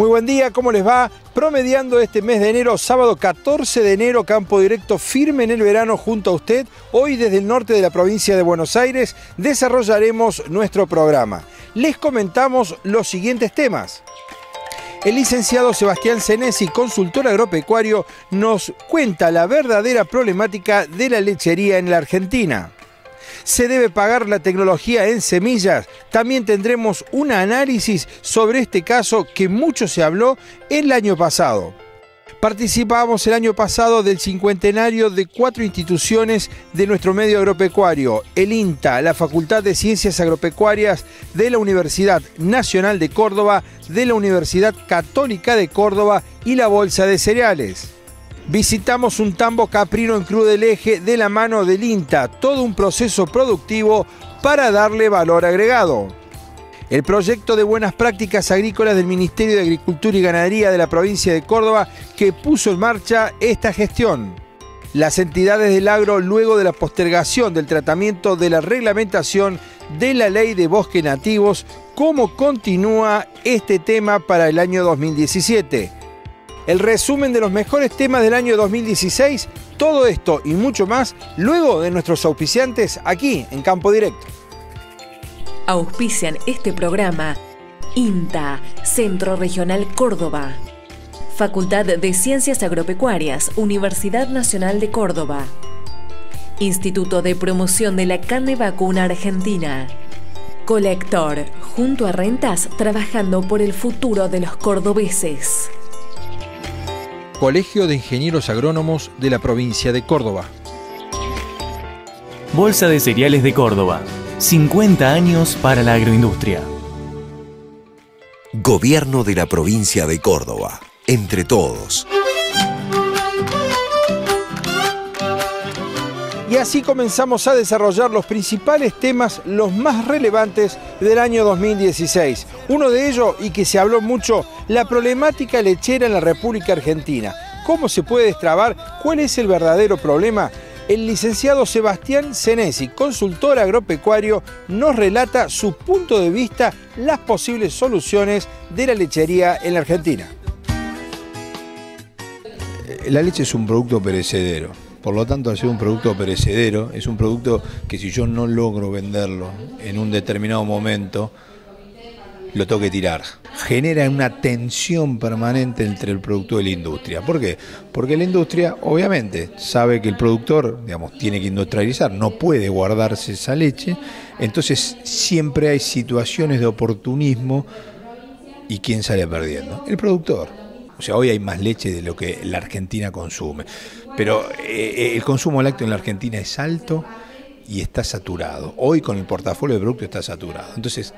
Muy buen día, ¿cómo les va? Promediando este mes de enero, sábado 14 de enero, Campo Directo firme en el verano junto a usted. Hoy desde el norte de la provincia de Buenos Aires desarrollaremos nuestro programa. Les comentamos los siguientes temas. El licenciado Sebastián Senesi, consultor agropecuario, nos cuenta la verdadera problemática de la lechería en la Argentina. ¿Se debe pagar la tecnología en semillas? También tendremos un análisis sobre este caso que mucho se habló el año pasado. Participábamos el año pasado del cincuentenario de 4 instituciones de nuestro medio agropecuario: el INTA, la Facultad de Ciencias Agropecuarias de la Universidad Nacional de Córdoba, de la Universidad Católica de Córdoba y la Bolsa de Cereales. Visitamos un tambo caprino en Cruz del Eje de la mano del INTA, todo un proceso productivo para darle valor agregado. El proyecto de buenas prácticas agrícolas del Ministerio de Agricultura y Ganadería de la provincia de Córdoba que puso en marcha esta gestión. Las entidades del agro luego de la postergación del tratamiento de la reglamentación de la Ley de Bosques Nativos, cómo continúa este tema para el año 2017. El resumen de los mejores temas del año 2016, todo esto y mucho más, luego de nuestros auspiciantes aquí en Campo Directo. Auspician este programa INTA, Centro Regional Córdoba, Facultad de Ciencias Agropecuarias, Universidad Nacional de Córdoba, Instituto de Promoción de la Carne Vacuna Argentina, Colector, junto a Rentas, trabajando por el futuro de los cordobeses. Colegio de Ingenieros Agrónomos de la provincia de Córdoba. Bolsa de Cereales de Córdoba. 50 años para la agroindustria. Gobierno de la provincia de Córdoba. Entre todos. Y así comenzamos a desarrollar los principales temas, los más relevantes del año 2016. Uno de ellos, y que se habló mucho, la problemática lechera en la República Argentina. ¿Cómo se puede destrabar? ¿Cuál es el verdadero problema? El licenciado Sebastián Senesi, consultor agropecuario, nos relata su punto de vista, las posibles soluciones de la lechería en la Argentina. La leche es un producto perecedero. Por lo tanto, al ser un producto perecedero, es un producto que si yo no logro venderlo en un determinado momento, lo tengo que tirar. Genera una tensión permanente entre el productor y la industria. ¿Por qué? Porque la industria, obviamente, sabe que el productor, digamos, tiene que industrializar, no puede guardarse esa leche. Entonces, siempre hay situaciones de oportunismo y ¿quién sale perdiendo? El productor. O sea, hoy hay más leche de lo que la Argentina consume. Pero el consumo lácteo en la Argentina es alto y está saturado. Hoy con el portafolio de productos está saturado. Entonces,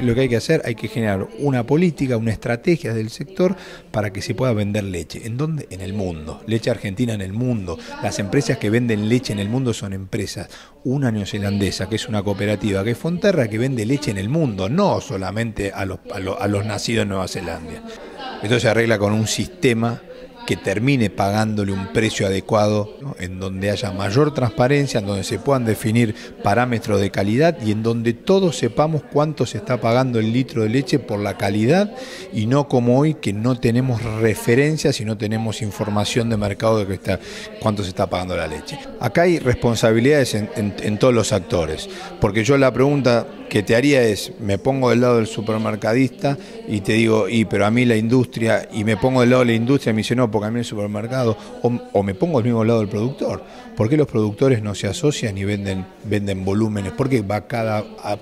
lo que hay que hacer? Hay que generar una política, una estrategia del sector para que se pueda vender leche. ¿En dónde? En el mundo. Leche argentina en el mundo. Las empresas que venden leche en el mundo son empresas. Una neozelandesa, que es una cooperativa, que es Fonterra, que vende leche en el mundo. No solamente a los nacidos en Nueva Zelanda. Esto se arregla con un sistema que termine pagándole un precio adecuado, ¿no? En donde haya mayor transparencia, en donde se puedan definir parámetros de calidad y en donde todos sepamos cuánto se está pagando el litro de leche por la calidad y no como hoy que no tenemos referencias y no tenemos información de mercado de cuánto se está pagando la leche. Acá hay responsabilidades en todos los actores, porque yo la pregunta que te haría es, me pongo del lado del supermercadista y te digo, pero a mí la industria, y me pongo del lado de la industria y me dice, no, porque a mí el supermercado, o me pongo del mismo lado del productor. ¿Por qué los productores no se asocian y venden volúmenes? ¿Por qué va a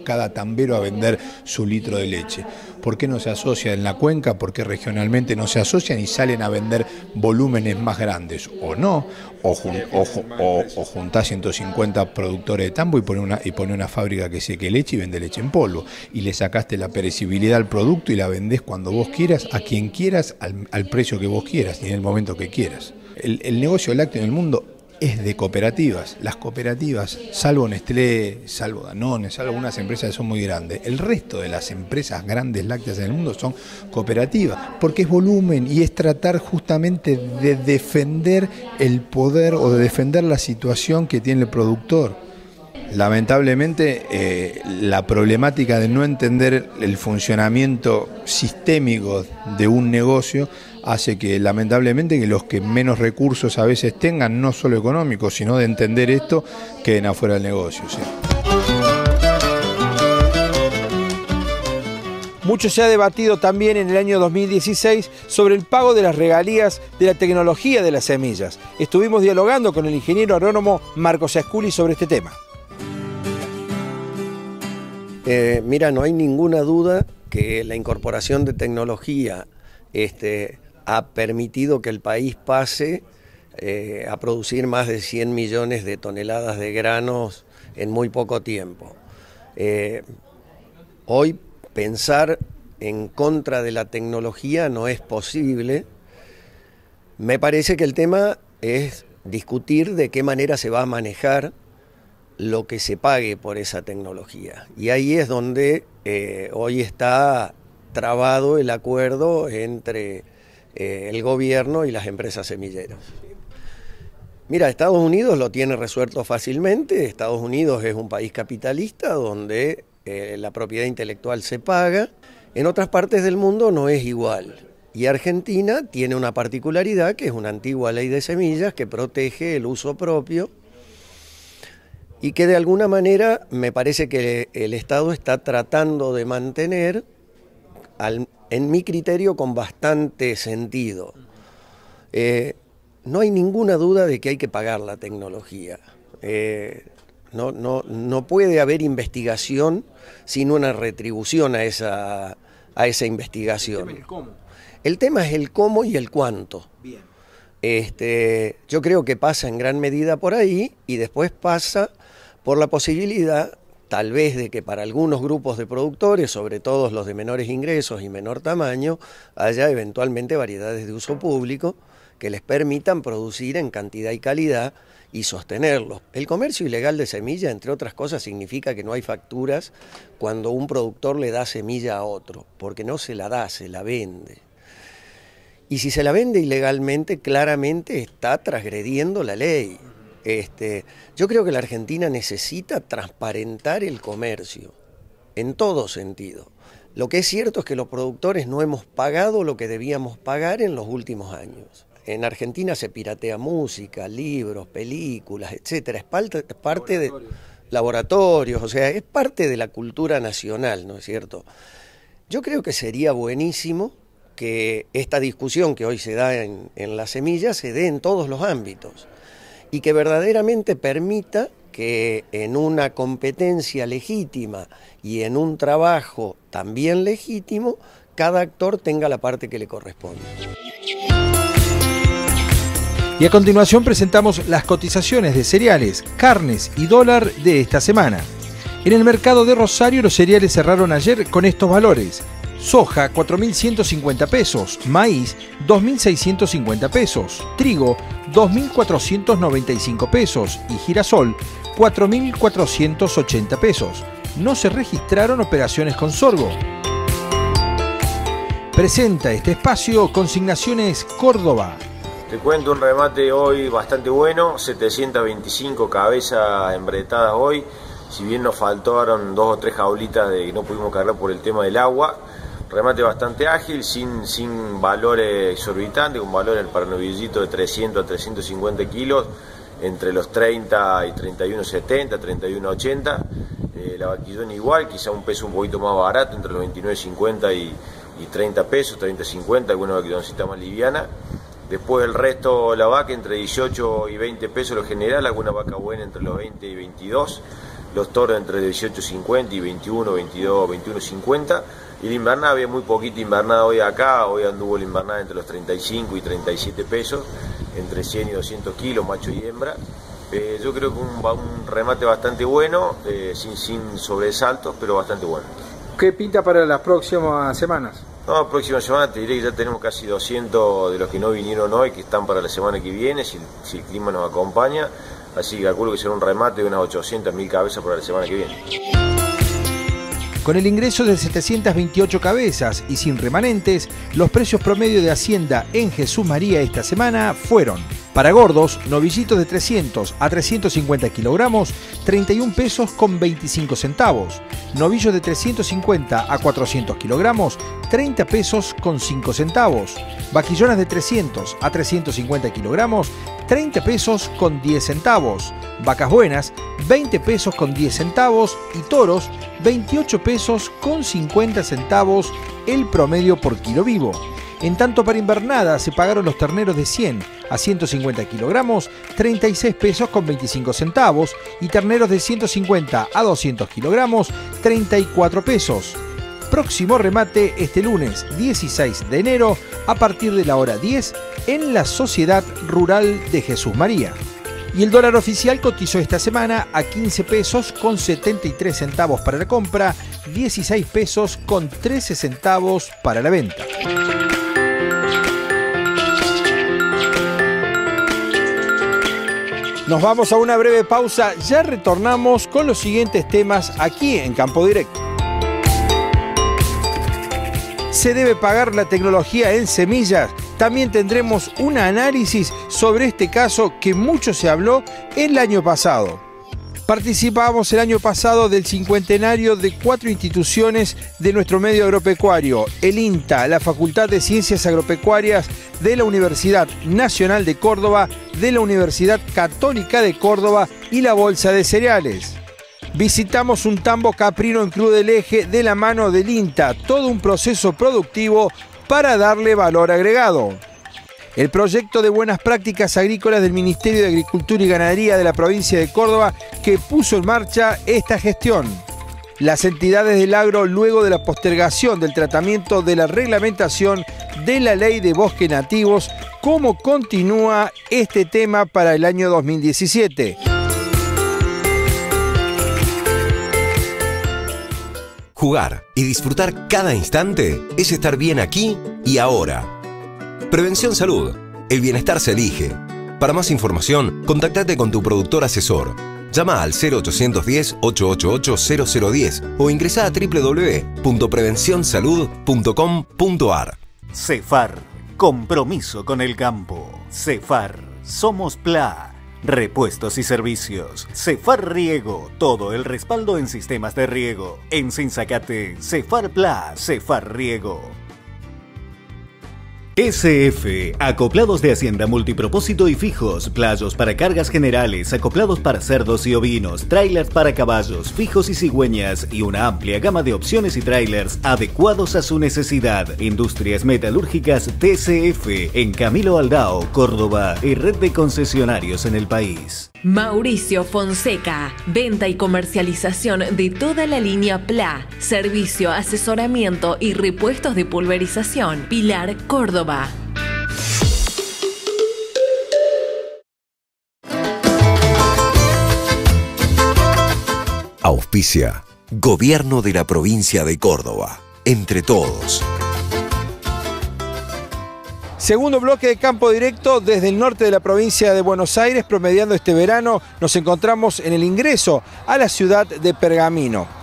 cada tambero a vender su litro de leche? ¿Por qué no se asocian en la cuenca? ¿Por qué regionalmente no se asocian y salen a vender volúmenes más grandes? ¿O no? O juntás 150 productores de tambo y pone una fábrica que seque leche y vende leche en polvo, y le sacaste la perecibilidad al producto y la vendés cuando vos quieras, a quien quieras, al precio que vos quieras y en el momento que quieras. El negocio lácteo en el mundo es de cooperativas. Las cooperativas, salvo Nestlé, salvo Danone, salvo unas empresas que son muy grandes, el resto de las empresas grandes lácteas en el mundo son cooperativas, porque es volumen y es tratar justamente de defender el poder o de defender la situación que tiene el productor. Lamentablemente, la problemática de no entender el funcionamiento sistémico de un negocio hace que, lamentablemente, que los que menos recursos a veces tengan, no solo económicos, sino de entender esto, queden afuera del negocio. ¿Sí? Mucho se ha debatido también en el año 2016 sobre el pago de las regalías de la tecnología de las semillas. Estuvimos dialogando con el ingeniero agrónomo Marcos Esculi sobre este tema. Mira, no hay ninguna duda que la incorporación de tecnología ha permitido que el país pase a producir más de 100 millones de toneladas de granos en muy poco tiempo. Hoy pensar en contra de la tecnología no es posible. Me parece que el tema es discutir de qué manera se va a manejar lo que se pague por esa tecnología. Y ahí es donde hoy está trabado el acuerdo entre el gobierno y las empresas semilleras. Mira, Estados Unidos lo tiene resuelto fácilmente. Estados Unidos es un país capitalista donde la propiedad intelectual se paga. En otras partes del mundo no es igual. Y Argentina tiene una particularidad, que es una antigua ley de semillas que protege el uso propio y que de alguna manera me parece que el Estado está tratando de mantener, en mi criterio, con bastante sentido. No hay ninguna duda de que hay que pagar la tecnología. No puede haber investigación sin una retribución a esa investigación. El tema es el cómo y el cuánto. Bien. Yo creo que pasa en gran medida por ahí, y después pasa por la posibilidad, tal vez, de que para algunos grupos de productores, sobre todo los de menores ingresos y menor tamaño, haya eventualmente variedades de uso público que les permitan producir en cantidad y calidad y sostenerlos. El comercio ilegal de semilla, entre otras cosas, significa que no hay facturas cuando un productor le da semilla a otro, porque no se la da, se la vende. Y si se la vende ilegalmente, claramente está transgrediendo la ley. Yo creo que la Argentina necesita transparentar el comercio, en todo sentido. Lo que es cierto es que los productores no hemos pagado lo que debíamos pagar en los últimos años. En Argentina se piratea música, libros, películas, etcétera. Es parte de laboratorios, o sea, es parte de la cultura nacional, ¿no es cierto? Yo creo que sería buenísimo que esta discusión que hoy se da en las semillas se dé en todos los ámbitos y que verdaderamente permita que en una competencia legítima y en un trabajo también legítimo, cada actor tenga la parte que le corresponde. Y a continuación presentamos las cotizaciones de cereales, carnes y dólar de esta semana. En el mercado de Rosario los cereales cerraron ayer con estos valores. Soja, 4.150 pesos, maíz, 2.650 pesos, trigo, 2.495 pesos y girasol, 4.480 pesos. No se registraron operaciones con sorgo. Presenta este espacio Consignaciones Córdoba. Te cuento un remate hoy bastante bueno, 725 cabezas embretadas hoy, si bien nos faltaron 2 o 3 jaulitas que no pudimos cargar por el tema del agua. Remate bastante ágil, sin valores exorbitantes, un valor en el parnovillito de 300 a 350 kilos, entre los 30 y 31,70, 31,80, la vaquillona igual, quizá un peso un poquito más barato, entre los 29,50 y 30 pesos, 30,50, alguna vaquilloncita más liviana. Después el resto, la vaca entre 18 y 20 pesos lo general, alguna vaca buena entre los 20 y 22, los toros entre 18,50 y 21, 22, 21,50, y la invernada, había muy poquita invernada hoy acá, hoy anduvo la invernada entre los 35 y 37 pesos, entre 100 y 200 kilos, macho y hembra. Yo creo que un remate bastante bueno, sin sobresaltos, pero bastante bueno. ¿Qué pinta para las próximas semanas? No, próxima semana te diré que ya tenemos casi 200 de los que no vinieron hoy, que están para la semana que viene, si el clima nos acompaña. Así que calculo que será un remate de unas 800.000 cabezas para la semana que viene. Con el ingreso de 728 cabezas y sin remanentes, los precios promedio de Hacienda en Jesús María esta semana fueron: para gordos, novillitos de 300 a 350 kilogramos, 31 pesos con 25 centavos. Novillos de 350 a 400 kilogramos, 30 pesos con 5 centavos. Vaquillonas de 300 a 350 kilogramos, 30 pesos con 10 centavos. Vacas buenas, 20 pesos con 10 centavos. Y toros, 28 pesos con 50 centavos el promedio por kilo vivo. En tanto, para invernada se pagaron los terneros de 100 a 150 kilogramos, 36 pesos con 25 centavos, y terneros de 150 a 200 kilogramos, 34 pesos. Próximo remate este lunes 16 de enero a partir de la hora 10 en la Sociedad Rural de Jesús María. Y el dólar oficial cotizó esta semana a 15 pesos con 73 centavos para la compra, 16 pesos con 13 centavos para la venta. Nos vamos a una breve pausa, ya retornamos con los siguientes temas aquí en Campo Directo. ¿Se debe pagar la tecnología en semillas? También tendremos un análisis sobre este caso que mucho se habló el año pasado. Participamos el año pasado del cincuentenario de 4 instituciones de nuestro medio agropecuario: el INTA, la Facultad de Ciencias Agropecuarias de la Universidad Nacional de Córdoba, de la Universidad Católica de Córdoba y la Bolsa de Cereales. Visitamos un tambo caprino en Cruz del Eje de la mano del INTA, todo un proceso productivo para darle valor agregado. El proyecto de buenas prácticas agrícolas del Ministerio de Agricultura y Ganadería de la provincia de Córdoba que puso en marcha esta gestión. Las entidades del agro luego de la postergación del tratamiento de la reglamentación de la Ley de Bosques Nativos, cómo continúa este tema para el año 2017. Jugar y disfrutar cada instante es estar bien aquí y ahora. Prevención Salud. El bienestar se elige. Para más información, contactate con tu productor asesor. Llama al 0810-888-0010 o ingresa a www.prevencionsalud.com.ar. Cefar. Compromiso con el campo. Cefar. Somos PLA. Repuestos y servicios. Cefar Riego, todo el respaldo en sistemas de riego. En Sinzacate, Cefar Pla, Cefar Riego. TCF, acoplados de hacienda multipropósito y fijos, playos para cargas generales, acoplados para cerdos y ovinos, trailers para caballos, fijos y cigüeñas y una amplia gama de opciones y trailers adecuados a su necesidad. Industrias metalúrgicas TCF en Camilo Aldao, Córdoba, y red de concesionarios en el país. Mauricio Fonseca, venta y comercialización de toda la línea PLA, servicio, asesoramiento y repuestos de pulverización, Pilar, Córdoba. Auspicia Gobierno de la Provincia de Córdoba. Entre todos. Segundo bloque de Campo Directo desde el norte de la provincia de Buenos Aires. Promediando este verano, nos encontramos en el ingreso a la ciudad de Pergamino.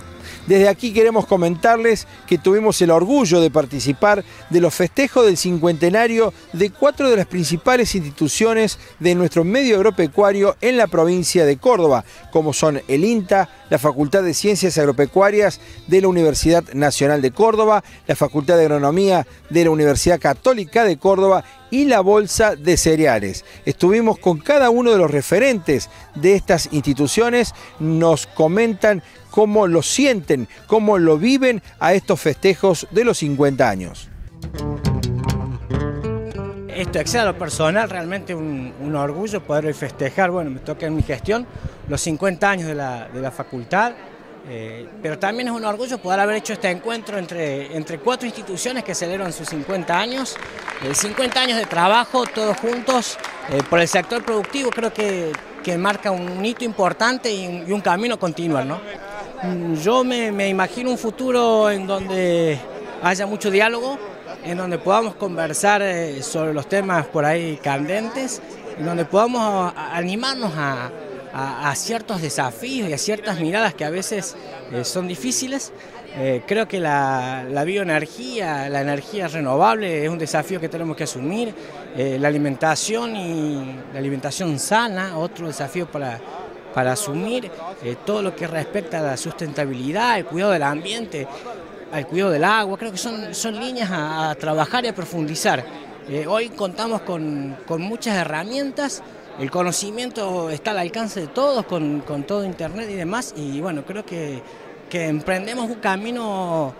Desde aquí queremos comentarles que tuvimos el orgullo de participar de los festejos del cincuentenario de 4 de las principales instituciones de nuestro medio agropecuario en la provincia de Córdoba, como son el INTA, la Facultad de Ciencias Agropecuarias de la Universidad Nacional de Córdoba, la Facultad de Agronomía de la Universidad Católica de Córdoba y la Bolsa de Cereales. Estuvimos con cada uno de los referentes de estas instituciones, nos comentan cómo lo sienten, cómo lo viven a estos festejos de los 50 años. Esto excede a lo personal, realmente un orgullo poder festejar, bueno, me toca en mi gestión, los 50 años de la facultad, pero también es un orgullo poder haber hecho este encuentro entre 4 instituciones que celebran sus 50 años, 50 años de trabajo, todos juntos, por el sector productivo. Creo que marca un hito importante y un camino continuo, ¿no? Yo me imagino un futuro en donde haya mucho diálogo, en donde podamos conversar sobre los temas por ahí candentes, en donde podamos animarnos a a ciertos desafíos y a ciertas miradas que a veces son difíciles. Creo que la bioenergía, la energía renovable es un desafío que tenemos que asumir, la alimentación y la alimentación sana, otro desafío para asumir, todo lo que respecta a la sustentabilidad, el cuidado del ambiente, al cuidado del agua. Creo que son líneas a trabajar y a profundizar. Hoy contamos con muchas herramientas. El conocimiento está al alcance de todos, con todo internet y demás, y bueno, creo que emprendemos un camino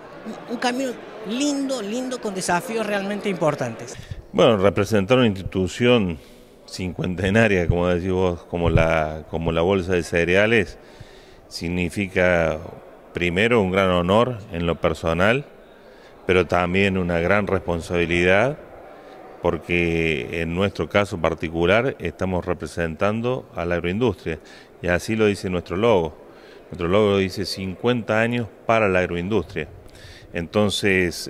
lindo, con desafíos realmente importantes. Bueno, representar una institución cincuentenaria, como decís vos, como la Bolsa de Cereales, significa primero un gran honor en lo personal, pero también una gran responsabilidad, porque en nuestro caso particular estamos representando a la agroindustria, y así lo dice nuestro logo. Nuestro logo dice 50 años para la agroindustria. Entonces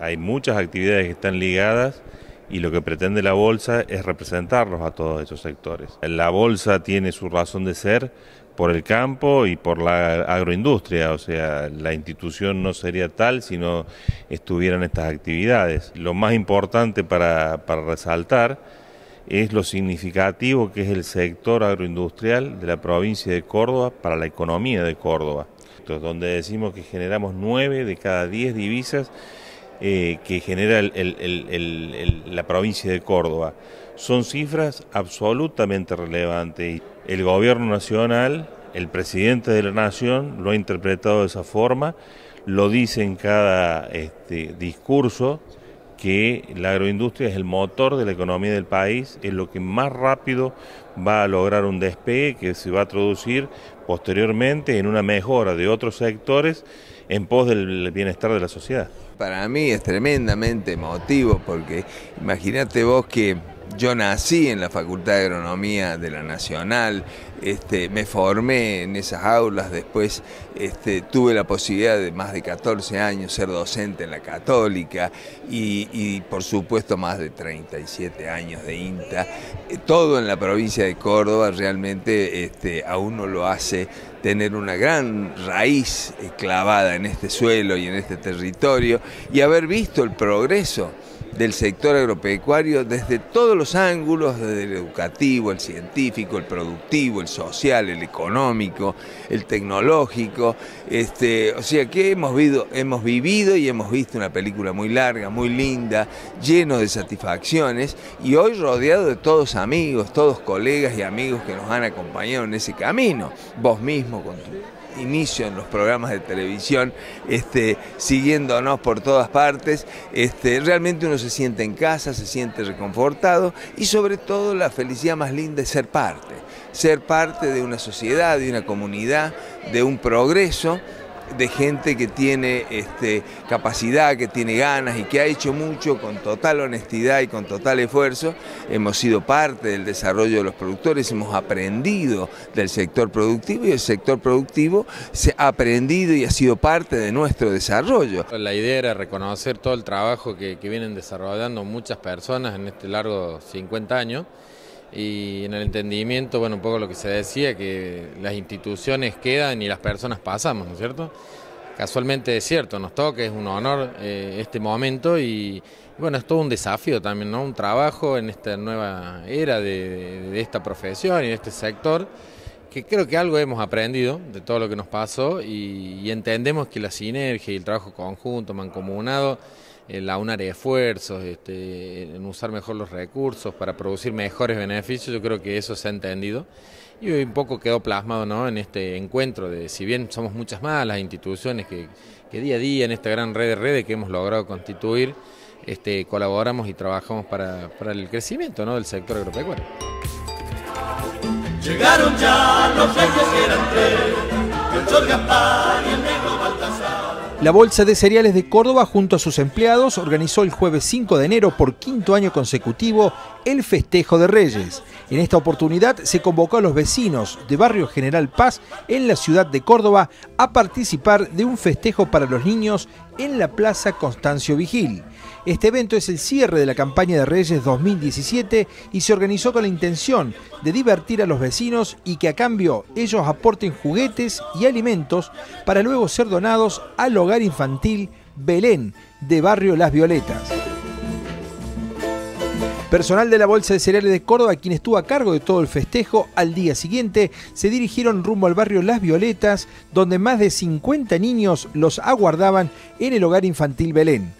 hay muchas actividades que están ligadas, y lo que pretende la Bolsa es representarnos a todos esos sectores. La Bolsa tiene su razón de ser por el campo y por la agroindustria, o sea, la institución no sería tal si no estuvieran estas actividades. Lo más importante para resaltar es lo significativo que es el sector agroindustrial de la provincia de Córdoba para la economía de Córdoba. Entonces, donde decimos que generamos 9 de cada 10 divisas que genera la provincia de Córdoba. Son cifras absolutamente relevantes. El gobierno nacional, el presidente de la nación, lo ha interpretado de esa forma, lo dice en cada discurso, que la agroindustria es el motor de la economía del país, es lo que más rápido va a lograr un despegue que se va a traducir posteriormente en una mejora de otros sectores en pos del bienestar de la sociedad. Para mí es tremendamente emotivo, porque imagínate vos que yo nací en la Facultad de Agronomía de la Nacional, me formé en esas aulas, después tuve la posibilidad de más de 14 años ser docente en la Católica y por supuesto más de 37 años de INTA. Todo en la provincia de Córdoba realmente a uno lo hace tener una gran raíz clavada en este suelo y en este territorio, y haber visto el progreso del sector agropecuario desde todos los ángulos, desde el educativo, el científico, el productivo, el social, el económico, el tecnológico. O sea que hemos vivido y hemos visto una película muy larga, muy linda, lleno de satisfacciones, y hoy rodeado de todos amigos, todos colegas y amigos que nos han acompañado en ese camino. Vos mismo con tu inicio en los programas de televisión, siguiéndonos por todas partes, realmente uno se siente en casa, se siente reconfortado, y sobre todo la felicidad más linda es ser parte de una sociedad, de una comunidad, de un progreso, de gente que tiene capacidad, que tiene ganas y que ha hecho mucho con total honestidad y con total esfuerzo. Hemos sido parte del desarrollo de los productores, hemos aprendido del sector productivo, y el sector productivo se ha aprendido y ha sido parte de nuestro desarrollo. La idea era reconocer todo el trabajo que vienen desarrollando muchas personas en este largo 50 años, y en el entendimiento, bueno, un poco lo que se decía, que las instituciones quedan y las personas pasamos, ¿no es cierto? Casualmente es cierto, nos toca, es un honor este momento, y bueno, es todo un desafío también, ¿no? Un trabajo en esta nueva era de esta profesión y de este sector, que creo que algo hemos aprendido de todo lo que nos pasó, y entendemos que la sinergia y el trabajo conjunto, mancomunado, el aunar esfuerzos, en usar mejor los recursos para producir mejores beneficios, yo creo que eso se ha entendido, y hoy un poco quedó plasmado, ¿no?, en este encuentro de, si bien somos muchas más las instituciones que día a día en esta gran red de redes que hemos logrado constituir, colaboramos y trabajamos para el crecimiento, ¿no?, del sector agropecuario. Llegaron ya los reyes que eran 3, el Chor Gaspar y el Negro Baltasar. La Bolsa de Cereales de Córdoba, junto a sus empleados, organizó el jueves 5 de enero por quinto año consecutivo el Festejo de Reyes. En esta oportunidad se convocó a los vecinos de Barrio General Paz en la ciudad de Córdoba a participar de un festejo para los niños en la Plaza Constancio Vigil. Este evento es el cierre de la campaña de Reyes 2017 y se organizó con la intención de divertir a los vecinos y que a cambio ellos aporten juguetes y alimentos para luego ser donados al Hogar Infantil Belén de Barrio Las Violetas. Personal de la Bolsa de Cereales de Córdoba, quien estuvo a cargo de todo el festejo, al día siguiente se dirigieron rumbo al barrio Las Violetas, donde más de 50 niños los aguardaban en el Hogar Infantil Belén.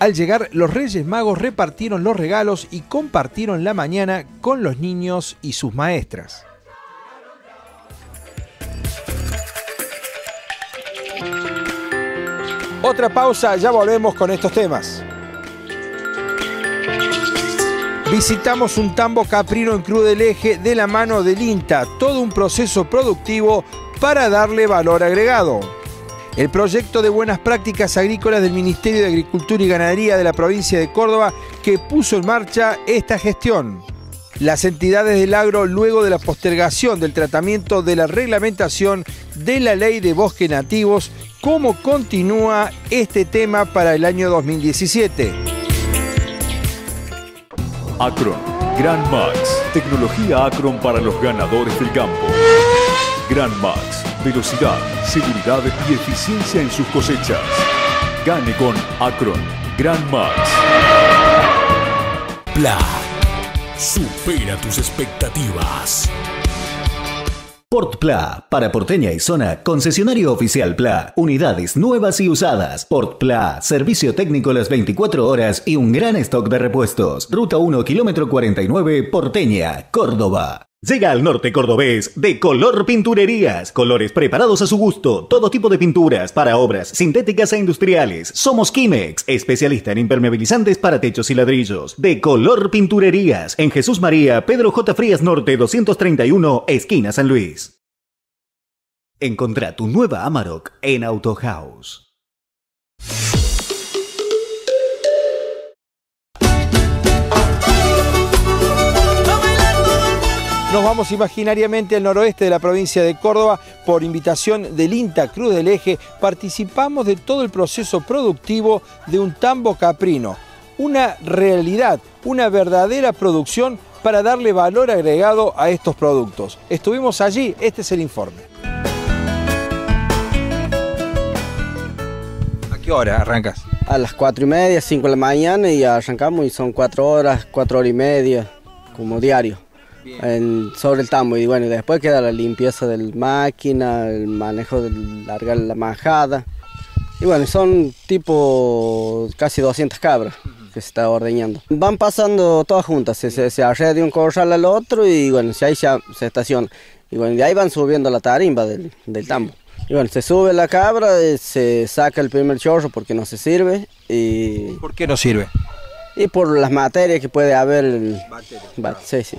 Al llegar, los Reyes Magos repartieron los regalos y compartieron la mañana con los niños y sus maestras. Otra pausa, ya volvemos con estos temas. Visitamos un tambo caprino en Cruz del Eje de la mano del INTA, todo un proceso productivo para darle valor agregado. El proyecto de buenas prácticas agrícolas del Ministerio de Agricultura y Ganadería de la provincia de Córdoba que puso en marcha esta gestión. Las entidades del agro, luego de la postergación del tratamiento de la reglamentación de la Ley de Bosques Nativos, ¿cómo continúa este tema para el año 2017? Acron, Gran Max, tecnología Acron para los ganadores del campo. Gran Max, velocidad, seguridad y eficiencia en sus cosechas. Gane con Acron, Gran Max. Pla, supera tus expectativas. Port Pla, para Porteña y Zona, concesionario oficial Pla, unidades nuevas y usadas. Port Pla, servicio técnico las 24 horas y un gran stock de repuestos. Ruta 1, kilómetro 49, Porteña, Córdoba. Llega al norte cordobés de Color Pinturerías. Colores preparados a su gusto. Todo tipo de pinturas para obras sintéticas e industriales. Somos Quimex, especialista en impermeabilizantes para techos y ladrillos. De Color Pinturerías. En Jesús María, Pedro J. Frías Norte, 231, esquina San Luis. Encontrá tu nueva Amarok en Autohaus. Nos vamos imaginariamente al noroeste de la provincia de Córdoba. Por invitación del INTA Cruz del Eje, participamos de todo el proceso productivo de un tambo caprino. Una realidad, una verdadera producción para darle valor agregado a estos productos. Estuvimos allí, este es el informe. ¿A qué hora arrancas? A las 4:30, 5 de la mañana y arrancamos y son 4 horas y media como diario. Sobre el tambo y bueno, después queda la limpieza de la máquina, el manejo de largar la majada y bueno, son tipo casi 200 cabras que se está ordeñando. Van pasando todas juntas, se arrea de un corral al otro y bueno, si ahí ya se estaciona y bueno, de ahí van subiendo la tarimba del tambo. Y bueno, se sube la cabra, se saca el primer chorro porque no se sirve y... ¿Por qué no sirve? Y por las materias que puede haber. Sí.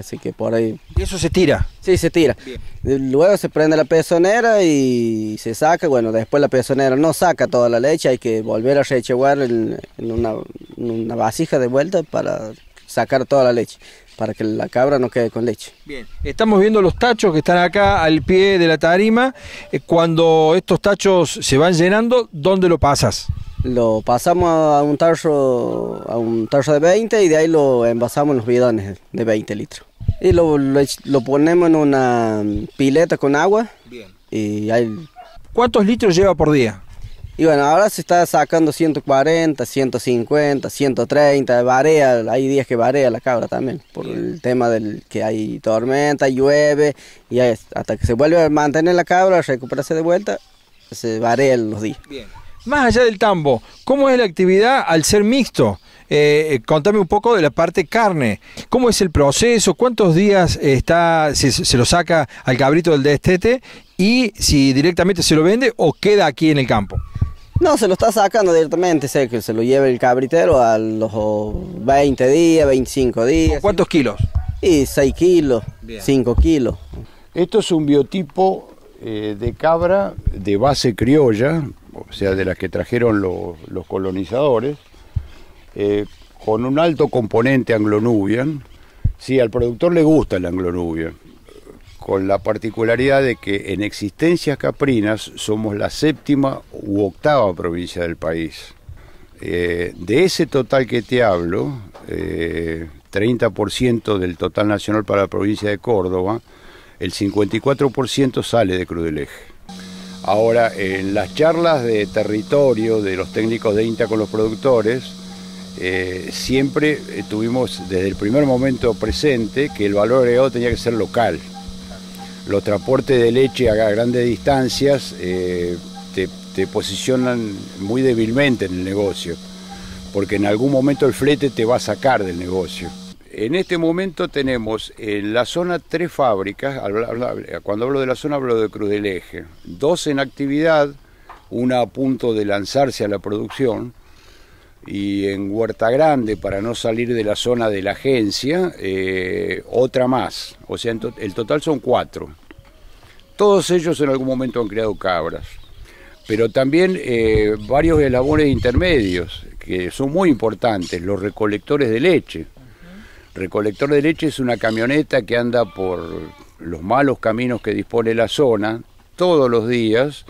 Así que por ahí. ¿Y eso se tira? Sí, se tira. Bien. Luego se prende la pezonera y se saca. Bueno, después la pezonera no saca toda la leche, hay que volver a recheguar en una vasija de vuelta para sacar toda la leche, para que la cabra no quede con leche. Bien, estamos viendo los tachos que están acá al pie de la tarima. Cuando estos tachos se van llenando, ¿dónde lo pasas? Lo pasamos a un tarro de 20 y de ahí lo envasamos en los bidones de 20 litros. Y lo ponemos en una pileta con agua. Bien. Y ahí... ¿Cuántos litros lleva por día? Y bueno, ahora se está sacando 140, 150, 130, varía, hay días que varía la cabra también, por el tema del que hay tormenta, llueve, y hasta que se vuelve a mantener la cabra, recuperarse de vuelta, se varía los días. Bien. Más allá del tambo, ¿cómo es la actividad al ser mixto? Contame un poco de la parte carne. ¿Cómo es el proceso? ¿Cuántos días se lo saca al cabrito del destete? Y si directamente se lo vende o queda aquí en el campo. No, se lo está sacando directamente, sé que se lo lleva el cabritero a los 20 días, 25 días. ¿Cuántos kilos? Y 6 kilos, bien. 5 kilos. Esto es un biotipo de cabra de base criolla, o sea, de las que trajeron los colonizadores, con un alto componente anglo-nubian. Sí, al productor le gusta el anglo-nubian, con la particularidad de que en existencias caprinas somos la séptima u octava provincia del país. De ese total que te hablo, 30% del total nacional para la provincia de Córdoba, el 54% sale de Cruz del Eje. Ahora, en las charlas de territorio de los técnicos de INTA con los productores, siempre tuvimos desde el primer momento presente que el valor agregado tenía que ser local. Los transportes de leche a grandes distancias te posicionan muy débilmente en el negocio, porque en algún momento el flete te va a sacar del negocio. En este momento tenemos en la zona 3 fábricas, cuando hablo de la zona hablo de Cruz del Eje, 2 en actividad, una a punto de lanzarse a la producción, y en Huerta Grande, para no salir de la zona de la agencia, otra más. O sea, el total son 4. Todos ellos en algún momento han criado cabras, pero también varios eslabones intermedios, que son muy importantes, los recolectores de leche. Recolector de leche es una camioneta que anda por los malos caminos que dispone la zona todos los días,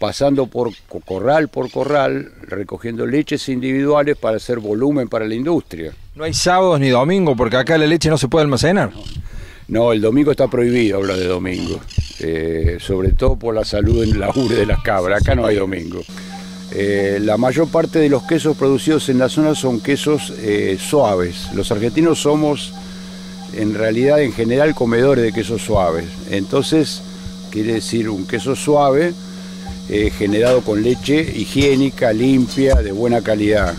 pasando por corral, recogiendo leches individuales para hacer volumen para la industria. No hay sábados ni domingo, porque acá la leche no se puede almacenar. No, el domingo está prohibido hablar de domingo, sobre todo por la salud en la ubre de las cabras, acá no hay domingo. La mayor parte de los quesos producidos en la zona son quesos suaves. Los argentinos somos, en realidad, en general, comedores de quesos suaves. Entonces, quiere decir un queso suave, generado con leche higiénica, limpia, de buena calidad.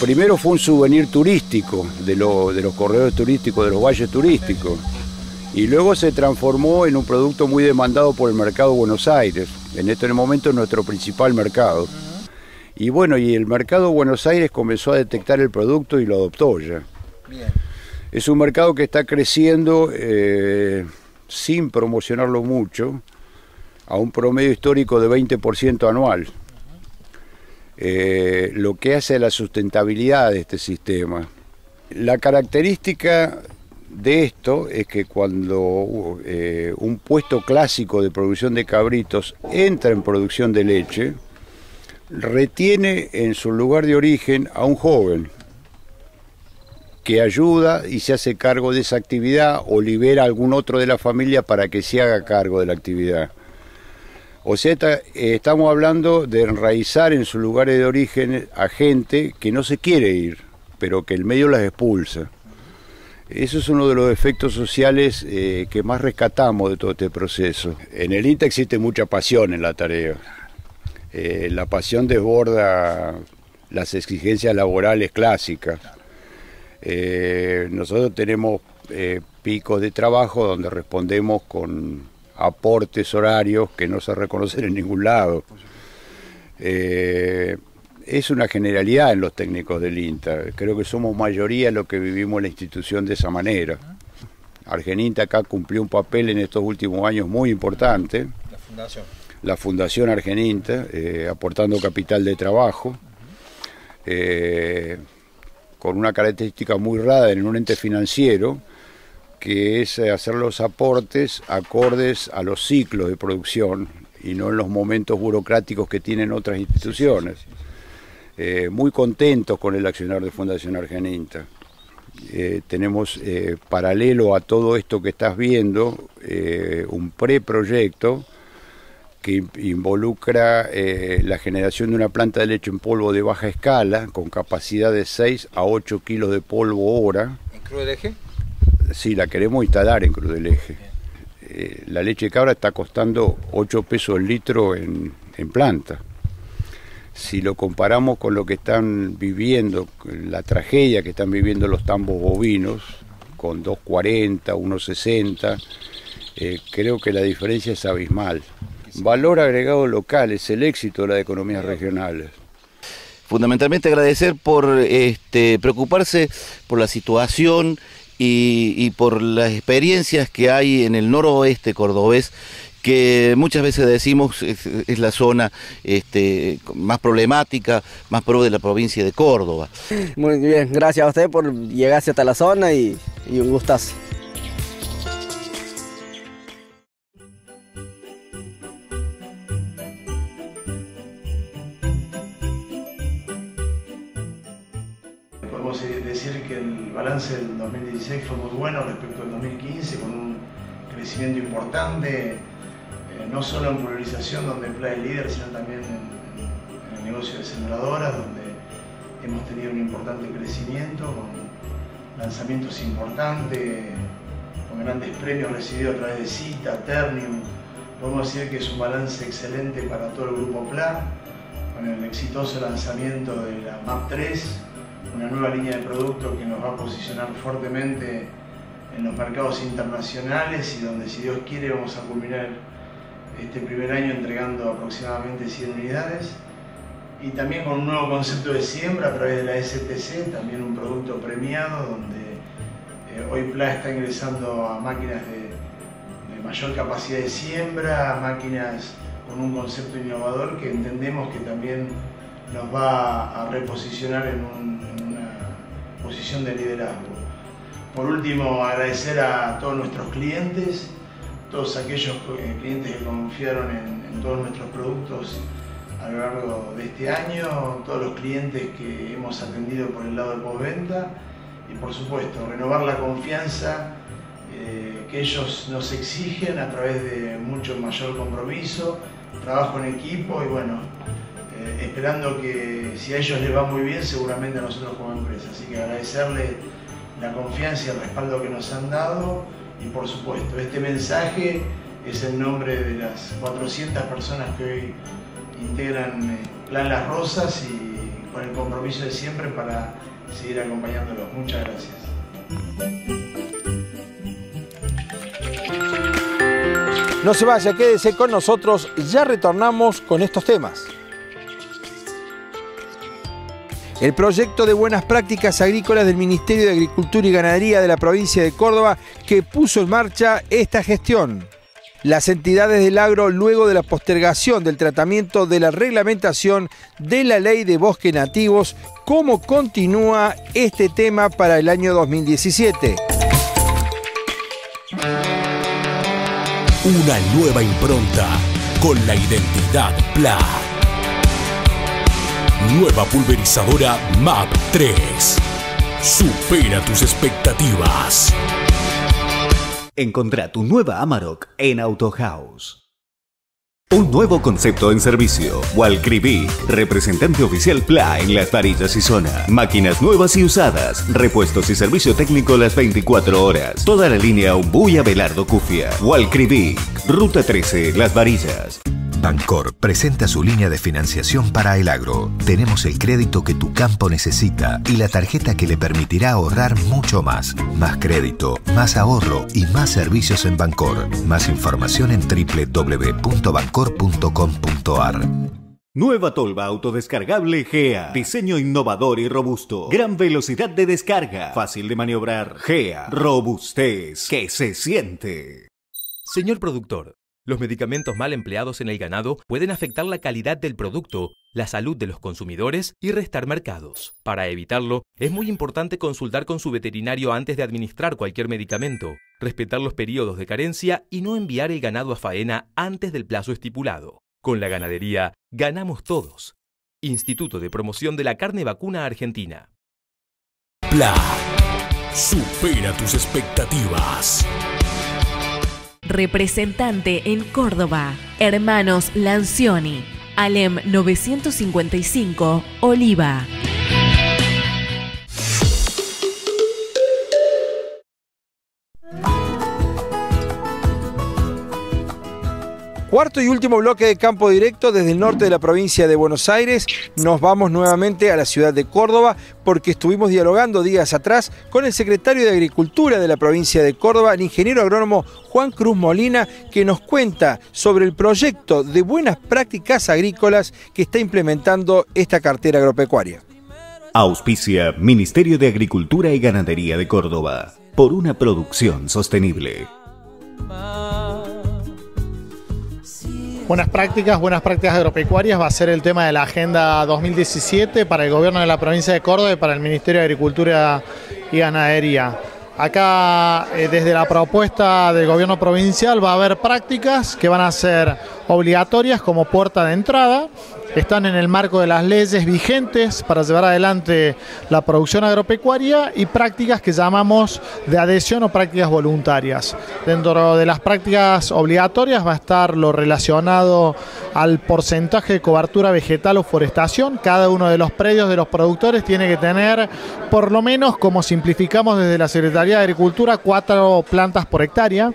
Primero fue un souvenir turístico de los corredores turísticos, de los valles turísticos, y luego se transformó en un producto muy demandado por el mercado de Buenos Aires. En este momento es nuestro principal mercado. Y bueno, y el mercado de Buenos Aires comenzó a detectar el producto y lo adoptó ya. Bien. Es un mercado que está creciendo sin promocionarlo mucho, a un promedio histórico de 20% anual, lo que hace a la sustentabilidad de este sistema. La característica de esto es que cuando un puesto clásico de producción de cabritos entra en producción de leche, retiene en su lugar de origen a un joven que ayuda y se hace cargo de esa actividad o libera a algún otro de la familia para que se haga cargo de la actividad. O sea, estamos hablando de enraizar en sus lugares de origen a gente que no se quiere ir, pero que el medio las expulsa. Eso es uno de los efectos sociales que más rescatamos de todo este proceso. En el INTA existe mucha pasión en la tarea. La pasión desborda las exigencias laborales clásicas. Nosotros tenemos picos de trabajo donde respondemos con aportes horarios que no se reconocen en ningún lado. Es una generalidad en los técnicos del INTA, creo que somos mayoría los que vivimos la institución de esa manera. Argeninta acá cumplió un papel en estos últimos años muy importante, la Fundación Argeninta, aportando capital de trabajo, con una característica muy rara en un ente financiero, que es hacer los aportes acordes a los ciclos de producción y no en los momentos burocráticos que tienen otras instituciones. Muy contentos con el accionar de Fundación Argeninta. Tenemos, paralelo a todo esto que estás viendo, un preproyecto que involucra la generación de una planta de leche en polvo de baja escala, con capacidad de 6 a 8 kilos de polvo hora. ¿En Cruz del Eje? Sí, la queremos instalar en Cruz del Eje. La leche de cabra está costando 8 pesos el litro en planta. Si lo comparamos con lo que están viviendo, la tragedia que están viviendo los tambos bovinos, con 2.40, 1.60, creo que la diferencia es abismal. Valor agregado local es el éxito de las economías regionales. Fundamentalmente agradecer por preocuparse por la situación y por las experiencias que hay en el noroeste cordobés, que muchas veces decimos es la zona más problemática, más pobre de la provincia de Córdoba. Muy bien, gracias a usted por llegarse hasta la zona y un gustazo. puedo decir que el balance del 2016 fue muy bueno respecto al 2015, con un crecimiento importante, no solo en pulverización, donde PLA es líder, sino también en el negocio de sembradoras, donde hemos tenido un importante crecimiento, con lanzamientos importantes, con grandes premios recibidos a través de CITA, Ternium. Podemos decir que es un balance excelente para todo el grupo PLA, con el exitoso lanzamiento de la MAP3, una nueva línea de productos que nos va a posicionar fuertemente en los mercados internacionales y donde, si Dios quiere, vamos a culminar este primer año entregando aproximadamente 100 unidades. Y también con un nuevo concepto de siembra a través de la STC, también un producto premiado, donde hoy PLA está ingresando a máquinas de mayor capacidad de siembra, máquinas con un concepto innovador que entendemos que también nos va a reposicionar en una posición de liderazgo. Por último, agradecer a todos nuestros clientes, todos aquellos clientes que confiaron en todos nuestros productos a lo largo de este año, todos los clientes que hemos atendido por el lado de postventa y, por supuesto, renovar la confianza que ellos nos exigen a través de mucho mayor compromiso, trabajo en equipo y, bueno, esperando que si a ellos les va muy bien, seguramente a nosotros como empresa. Así que agradecerles la confianza y el respaldo que nos han dado y, por supuesto, este mensaje es en nombre de las 400 personas que hoy integran Plan Las Rosas y con el compromiso de siempre para seguir acompañándolos. Muchas gracias. No se vaya, quédese con nosotros, ya retornamos con estos temas. El proyecto de buenas prácticas agrícolas del Ministerio de Agricultura y Ganadería de la provincia de Córdoba que puso en marcha esta gestión. Las entidades del agro, luego de la postergación del tratamiento de la reglamentación de la Ley de Bosques Nativos, ¿cómo continúa este tema para el año 2017? Una nueva impronta con la identidad PLA. Nueva pulverizadora MAP3. Supera tus expectativas. Encontrá tu nueva Amarok en Autohaus. Un nuevo concepto en servicio. Walcribí, representante oficial PLA en Las Varillas y zona. Máquinas nuevas y usadas, repuestos y servicio técnico las 24 horas. Toda la línea Umbuy Abelardo Cufia. Walcribí, Ruta 13, Las Varillas. Bancor presenta su línea de financiación para el agro. Tenemos el crédito que tu campo necesita y la tarjeta que le permitirá ahorrar mucho más. Más crédito, más ahorro y más servicios en Bancor. Más información en www.bancor.com.ar. Nueva tolva autodescargable GEA. Diseño innovador y robusto. Gran velocidad de descarga. Fácil de maniobrar. GEA. Robustez que se siente. Señor productor, los medicamentos mal empleados en el ganado pueden afectar la calidad del producto, la salud de los consumidores y restar mercados. Para evitarlo, es muy importante consultar con su veterinario antes de administrar cualquier medicamento, respetar los periodos de carencia y no enviar el ganado a faena antes del plazo estipulado. Con la ganadería, ganamos todos. Instituto de Promoción de la Carne Vacuna Argentina. PLA. Supera tus expectativas. Representante en Córdoba, Hermanos Lancioni, Alem 955, Oliva. Cuarto y último bloque de Campo Directo desde el norte de la provincia de Buenos Aires. Nos vamos nuevamente a la ciudad de Córdoba porque estuvimos dialogando días atrás con el secretario de Agricultura de la provincia de Córdoba, el ingeniero agrónomo Juan Cruz Molina, que nos cuenta sobre el proyecto de buenas prácticas agrícolas que está implementando esta cartera agropecuaria. Auspicia Ministerio de Agricultura y Ganadería de Córdoba por una producción sostenible. Buenas prácticas agropecuarias va a ser el tema de la Agenda 2017 para el Gobierno de la Provincia de Córdoba y para el Ministerio de Agricultura y Ganadería. Acá, desde la propuesta del Gobierno Provincial, va a haber prácticas que van a ser obligatorias como puerta de entrada están en el marco de las leyes vigentes para llevar adelante la producción agropecuaria y prácticas que llamamos de adhesión o prácticas voluntarias. Dentro de las prácticas obligatorias va a estar lo relacionado al porcentaje de cobertura vegetal o forestación. Cada uno de los predios de los productores tiene que tener, por lo menos, como simplificamos desde la Secretaría de Agricultura, 4 plantas por hectárea.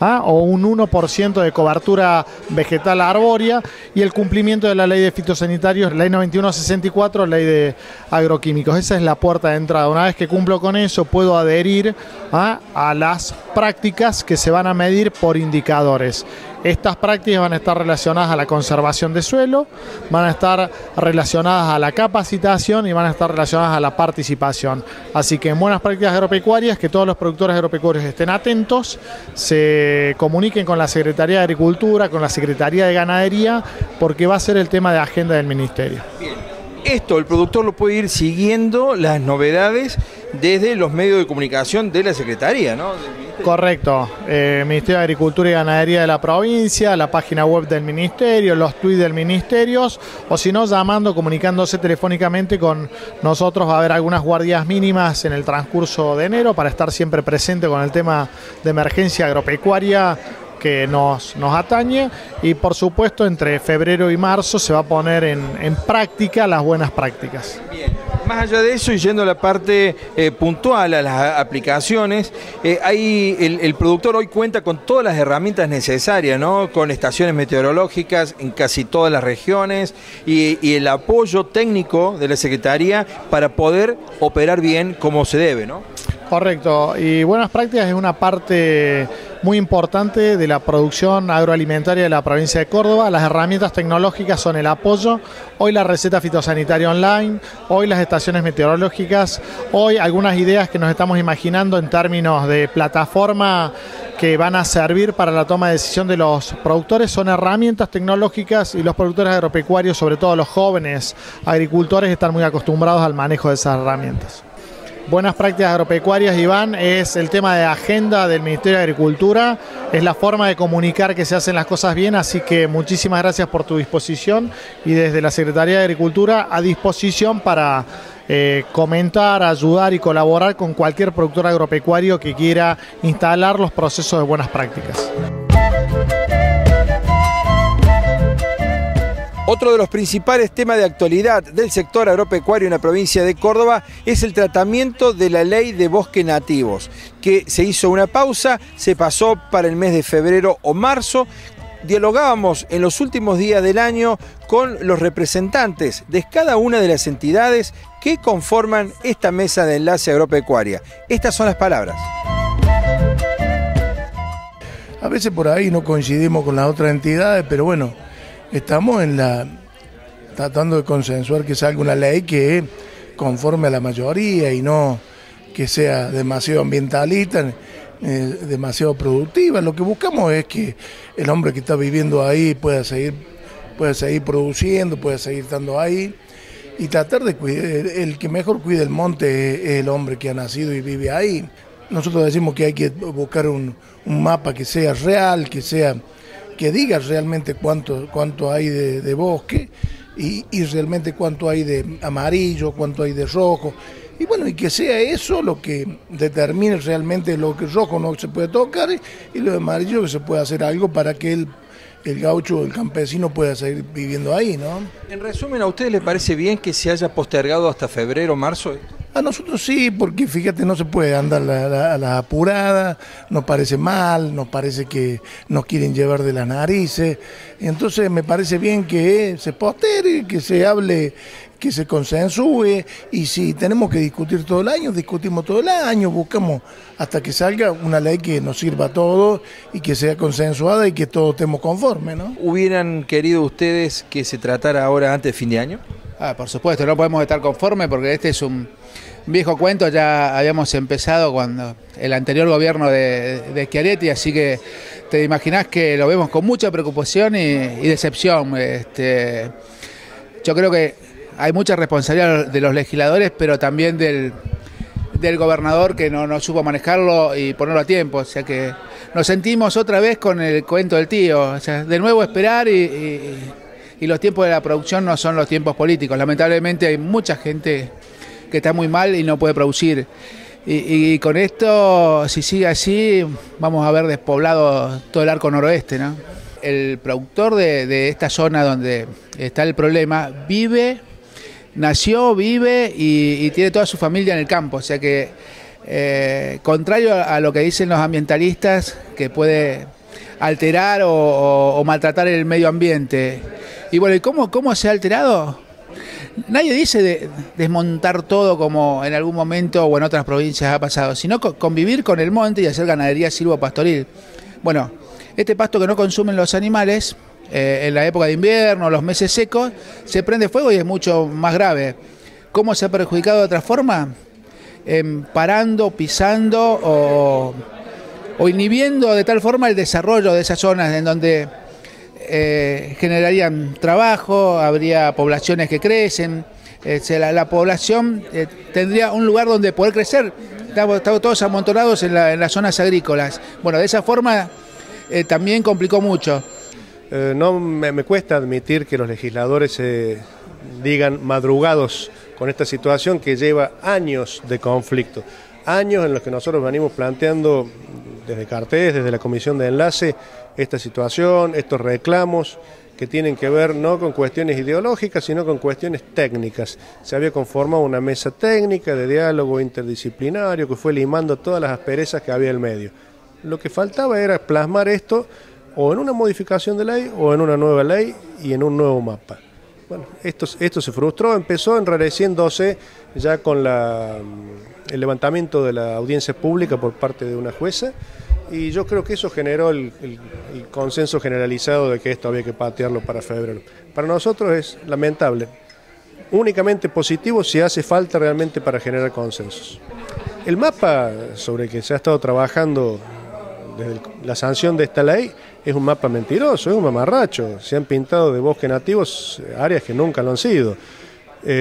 O un 1% de cobertura vegetal arbórea, y el cumplimiento de la ley de fitosanitarios, ley 9164, ley de agroquímicos. Esa es la puerta de entrada. Una vez que cumplo con eso, puedo adherir a las prácticas que se van a medir por indicadores. Estas prácticas van a estar relacionadas a la conservación de suelo, van a estar relacionadas a la capacitación y van a estar relacionadas a la participación. Así que en buenas prácticas agropecuarias, que todos los productores agropecuarios estén atentos, se comuniquen con la Secretaría de Agricultura, con la Secretaría de Ganadería, porque va a ser el tema de agenda del Ministerio. Bien. Esto, el productor lo puede ir siguiendo las novedades desde los medios de comunicación de la Secretaría, ¿no? Correcto, Ministerio de Agricultura y Ganadería de la provincia, la página web del Ministerio, los tweets del Ministerio, o si no, llamando, comunicándose telefónicamente con nosotros. Va a haber algunas guardias mínimas en el transcurso de enero para estar siempre presente con el tema de emergencia agropecuaria que nos atañe, y por supuesto entre febrero y marzo se va a poner en práctica las buenas prácticas. Bien. Más allá de eso, y yendo a la parte puntual, a las aplicaciones, el productor hoy cuenta con todas las herramientas necesarias, ¿no? Con estaciones meteorológicas en casi todas las regiones y el apoyo técnico de la Secretaría para poder operar bien como se debe, ¿no? Correcto, y buenas prácticas es una parte muy importante de la producción agroalimentaria de la provincia de Córdoba. Las herramientas tecnológicas son el apoyo. Hoy la receta fitosanitaria online, hoy las estaciones meteorológicas, hoy algunas ideas que nos estamos imaginando en términos de plataforma que van a servir para la toma de decisión de los productores. Son herramientas tecnológicas y los productores agropecuarios, sobre todo los jóvenes agricultores, están muy acostumbrados al manejo de esas herramientas. Buenas prácticas agropecuarias, Iván, es el tema de agenda del Ministerio de Agricultura, es la forma de comunicar que se hacen las cosas bien, así que muchísimas gracias por tu disposición, y desde la Secretaría de Agricultura a disposición para comentar, ayudar y colaborar con cualquier productor agropecuario que quiera instalar los procesos de buenas prácticas. Otro de los principales temas de actualidad del sector agropecuario en la provincia de Córdoba es el tratamiento de la Ley de Bosques Nativos, que se hizo una pausa, se pasó para el mes de febrero o marzo. Dialogábamos en los últimos días del año con los representantes de cada una de las entidades que conforman esta mesa de enlace agropecuaria. Estas son las palabras. A veces por ahí no coincidimos con las otras entidades, pero bueno, estamos tratando de consensuar que salga una ley que conforme a la mayoría y no que sea demasiado ambientalista, demasiado productiva. Lo que buscamos es que el hombre que está viviendo ahí pueda seguir produciendo, pueda seguir estando ahí, y tratar de cuidar. El que mejor cuida el monte es el hombre que ha nacido y vive ahí. Nosotros decimos que hay que buscar un mapa que sea real, que diga realmente cuánto hay de bosque y realmente cuánto hay de amarillo, cuánto hay de rojo. Y bueno, y que sea eso lo que determine realmente lo que rojo no se puede tocar y lo de amarillo que se puede hacer algo para que el gaucho, el campesino pueda seguir viviendo ahí, ¿no? En resumen, ¿a ustedes les parece bien que se haya postergado hasta febrero o marzo? A nosotros sí, porque fíjate, no se puede andar a las apuradas, nos parece mal, nos parece que nos quieren llevar de las narices, entonces me parece bien que se postergue, que se hable, que se consensúe, y si tenemos que discutir todo el año, discutimos todo el año, buscamos hasta que salga una ley que nos sirva a todos y que sea consensuada y que todos estemos conformes, ¿no? ¿Hubieran querido ustedes que se tratara ahora antes de fin de año? Por supuesto, no podemos estar conformes porque este es un viejo cuento. Ya habíamos empezado cuando el anterior gobierno de Chiaretti, así que te imaginás que lo vemos con mucha preocupación y decepción. Yo creo que hay mucha responsabilidad de los legisladores, pero también del gobernador, que no supo manejarlo y ponerlo a tiempo. O sea que nos sentimos otra vez con el cuento del tío. O sea, de nuevo esperar y y los tiempos de la producción no son los tiempos políticos. Lamentablemente hay mucha gente que está muy mal y no puede producir. Y con esto, si sigue así, vamos a ver despoblado todo el arco noroeste, ¿no? El productor de esta zona donde está el problema vive, nació, vive y tiene toda su familia en el campo. O sea que, contrario a lo que dicen los ambientalistas, que puede alterar o maltratar el medio ambiente. Y bueno, ¿y cómo se ha alterado? Nadie dice de desmontar todo como en algún momento o en otras provincias ha pasado, sino convivir con el monte y hacer ganadería silvopastoril. Bueno, este pasto que no consumen los animales, en la época de invierno, los meses secos, se prende fuego y es mucho más grave. ¿Cómo se ha perjudicado de otra forma? Parando, pisando o inhibiendo de tal forma el desarrollo de esas zonas en donde generarían trabajo, habría poblaciones que crecen, la población tendría un lugar donde poder crecer. Estamos todos amontonados en las zonas agrícolas. Bueno, de esa forma también complicó mucho. No me cuesta admitir que los legisladores se digan madrugados con esta situación que lleva años de conflicto, años en los que nosotros venimos planteando desde Cartés, desde la Comisión de Enlace, esta situación, estos reclamos que tienen que ver no con cuestiones ideológicas, sino con cuestiones técnicas. Se había conformado una mesa técnica de diálogo interdisciplinario que fue limando todas las asperezas que había en el medio. Lo que faltaba era plasmar esto o en una modificación de ley o en una nueva ley y en un nuevo mapa. Bueno, esto se frustró, empezó enrareciéndose ya con el levantamiento de la audiencia pública por parte de una jueza, y yo creo que eso generó el consenso generalizado de que esto había que patearlo para febrero. Para nosotros es lamentable, únicamente positivo si hace falta realmente para generar consensos. El mapa sobre el que se ha estado trabajando desde la sanción de esta ley es un mapa mentiroso, es un mamarracho. Se han pintado de bosque nativos áreas que nunca lo han sido.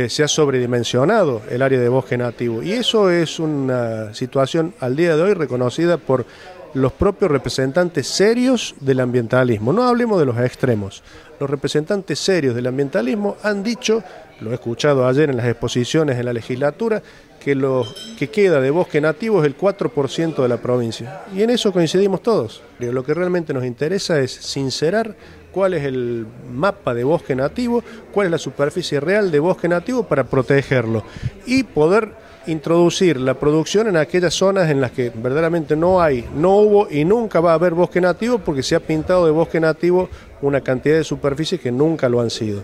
Se ha sobredimensionado el área de bosque nativo. Y eso es una situación al día de hoy reconocida por los propios representantes serios del ambientalismo. No hablemos de los extremos. Los representantes serios del ambientalismo han dicho, lo he escuchado ayer en las exposiciones en la legislatura, que lo que queda de bosque nativo es el 4% de la provincia. Y en eso coincidimos todos. Lo que realmente nos interesa es sincerar cuál es el mapa de bosque nativo, cuál es la superficie real de bosque nativo para protegerlo y poder introducir la producción en aquellas zonas en las que verdaderamente no hay, no hubo y nunca va a haber bosque nativo, porque se ha pintado de bosque nativo una cantidad de superficies que nunca lo han sido.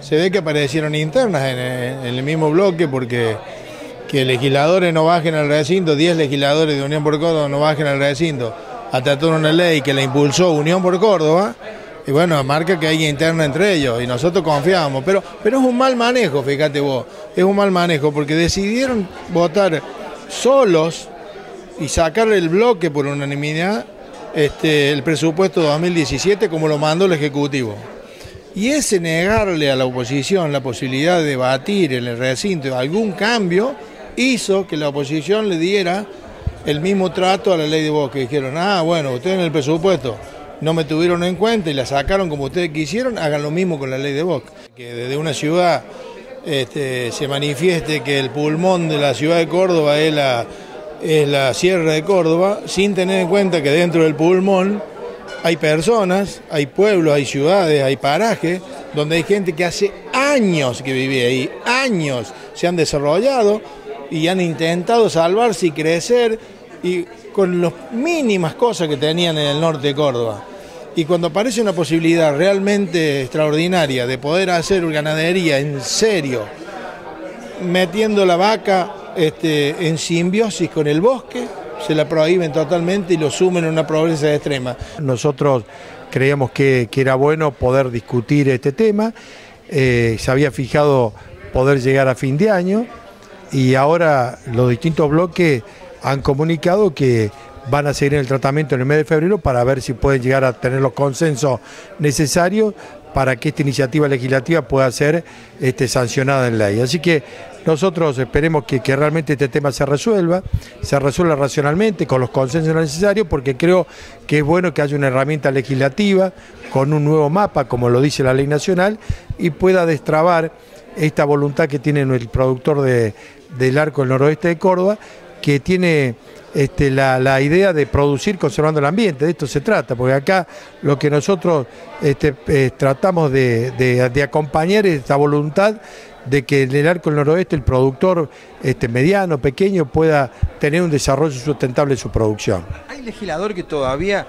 Se ve que aparecieron internas en el mismo bloque, porque que legisladores no bajen al recinto, 10 legisladores de Unión por Córdoba no bajen al recinto a tratar una ley que la impulsó Unión por Córdoba, y bueno, marca que hay interna entre ellos, y nosotros confiábamos, pero es un mal manejo, fíjate vos, es un mal manejo, porque decidieron votar solos y sacar el bloque por unanimidad el presupuesto 2017 como lo mandó el Ejecutivo. Y ese negarle a la oposición la posibilidad de debatir en el recinto algún cambio hizo que la oposición le diera el mismo trato a la ley de bosque. Dijeron, ah, bueno, ustedes en el presupuesto no me tuvieron en cuenta y la sacaron como ustedes quisieron, hagan lo mismo con la ley de bosque. Que desde una ciudad se manifieste que el pulmón de la ciudad de Córdoba es la Sierra de Córdoba, sin tener en cuenta que dentro del pulmón hay personas, hay pueblos, hay ciudades, hay parajes, donde hay gente que hace años que vivía ahí, años se han desarrollado y han intentado salvarse y crecer y con las mínimas cosas que tenían en el norte de Córdoba. Y cuando aparece una posibilidad realmente extraordinaria de poder hacer ganadería en serio, metiendo la vaca en simbiosis con el bosque, se la prohíben totalmente y lo sumen a una pobreza extrema. Nosotros creíamos que era bueno poder discutir este tema, se había fijado poder llegar a fin de año y ahora los distintos bloques han comunicado que van a seguir en el tratamiento en el mes de febrero para ver si pueden llegar a tener los consensos necesarios para que esta iniciativa legislativa pueda ser sancionada en ley. Así que nosotros esperemos que realmente este tema se resuelva racionalmente, con los consensos necesarios, porque creo que es bueno que haya una herramienta legislativa con un nuevo mapa, como lo dice la ley nacional, y pueda destrabar esta voluntad que tiene el productor del arco del noroeste de Córdoba, que tiene la idea de producir conservando el ambiente. De esto se trata, porque acá lo que nosotros tratamos de acompañar es esta voluntad de que en el arco del noroeste el productor mediano, pequeño, pueda tener un desarrollo sustentable de su producción. Hay legislador que todavía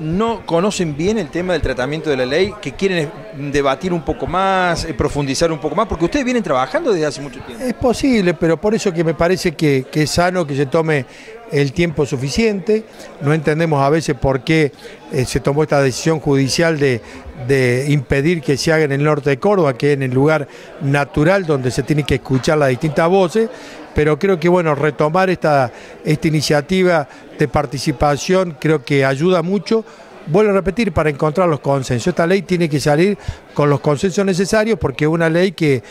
no conocen bien el tema del tratamiento de la ley, que quieren debatir un poco más, profundizar un poco más, porque ustedes vienen trabajando desde hace mucho tiempo. Es posible, pero por eso que me parece que es sano que se tome el tiempo suficiente. No entendemos a veces por qué se tomó esta decisión judicial de impedir que se haga en el norte de Córdoba, que es en el lugar natural donde se tienen que escuchar las distintas voces, pero creo que bueno, retomar esta iniciativa de participación creo que ayuda mucho. Vuelvo a repetir, para encontrar los consensos. Esta ley tiene que salir con los consensos necesarios, porque es una ley que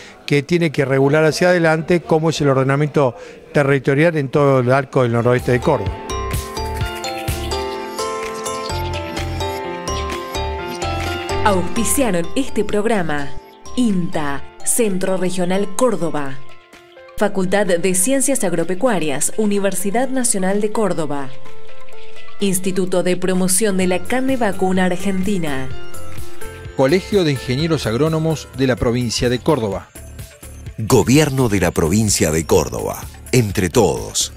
tiene que regular hacia adelante cómo es el ordenamiento territorial en todo el arco del noroeste de Córdoba. Auspiciaron este programa INTA, Centro Regional Córdoba, Facultad de Ciencias Agropecuarias, Universidad Nacional de Córdoba, Instituto de Promoción de la Carne Vacuna Argentina, Colegio de Ingenieros Agrónomos de la Provincia de Córdoba, Gobierno de la Provincia de Córdoba. Entre todos.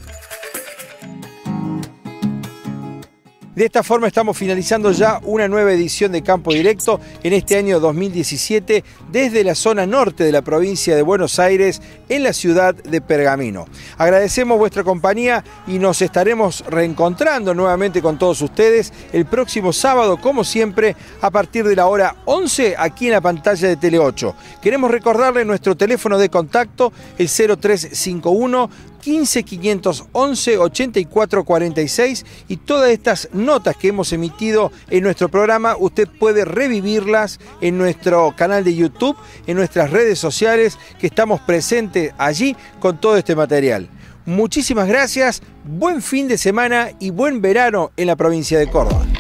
De esta forma estamos finalizando ya una nueva edición de Campo Directo en este año 2017 desde la zona norte de la provincia de Buenos Aires, en la ciudad de Pergamino. Agradecemos vuestra compañía y nos estaremos reencontrando nuevamente con todos ustedes el próximo sábado, como siempre, a partir de la hora 11 aquí en la pantalla de Tele 8. Queremos recordarle nuestro teléfono de contacto, el 0351 15 511 84 46, y todas estas notas que hemos emitido en nuestro programa usted puede revivirlas en nuestro canal de YouTube, en nuestras redes sociales, que estamos presentes allí con todo este material. Muchísimas gracias, buen fin de semana y buen verano en la provincia de Córdoba.